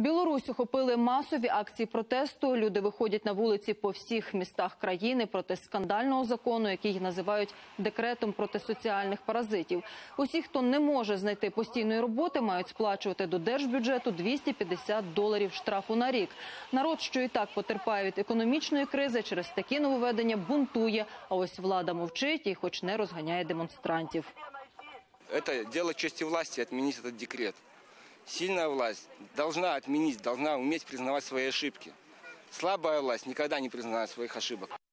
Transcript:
Білорусь охопили масові акції протесту. Люди виходять на вулиці по всіх містах країни проти скандального закону, який називають декретом проти соціальних паразитів. Усі, хто не може знайти постійної роботи, мають сплачувати до держбюджету $250 штрафу на рік. Народ, що і так потерпає від економічної кризи, через такі нововведення бунтує. А ось влада мовчить і хоч не розганяє демонстрантів. Це діло честі власті відмінити цей декрет. Сильная власть должна отменить, должна уметь признавать свои ошибки. Слабая власть никогда не признает своих ошибок.